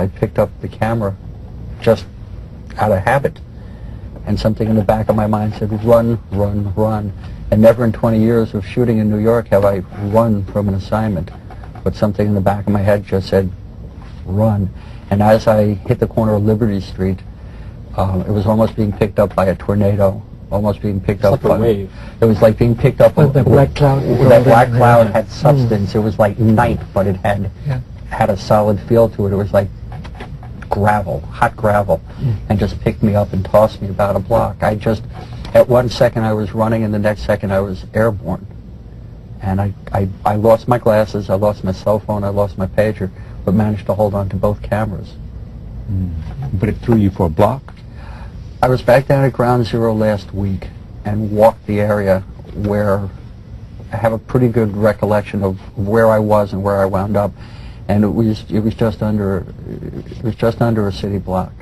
I picked up the camera just out of habit, and something in the back of my mind said, run, run, run. And never in 20 years of shooting in New York have I run from an assignment, but something in the back of my head just said, run. And as I hit the corner of Liberty Street, it was almost being picked up by a tornado, almost being picked up by a wave. It was like being picked up with the black cloud. That black cloud had substance. It was like night, but it had had a solid feel to it. It was like gravel, hot gravel, and just picked me up and tossed me about a block. I just, at one second I was running, and the next second I was airborne. And I lost my glasses, I lost my cell phone, I lost my pager, but managed to hold on to both cameras. But it threw you for a block? I was back down at Ground Zero last week and walked the area where I have a pretty good recollection of where I was and where I wound up, and it was just under a city block.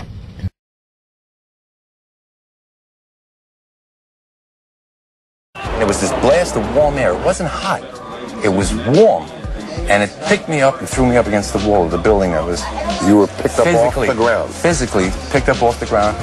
It was this blast of warm air. It wasn't hot. It was warm. And it picked me up and threw me up against the wall of the building I was... You were picked up off the ground. Physically picked up off the ground.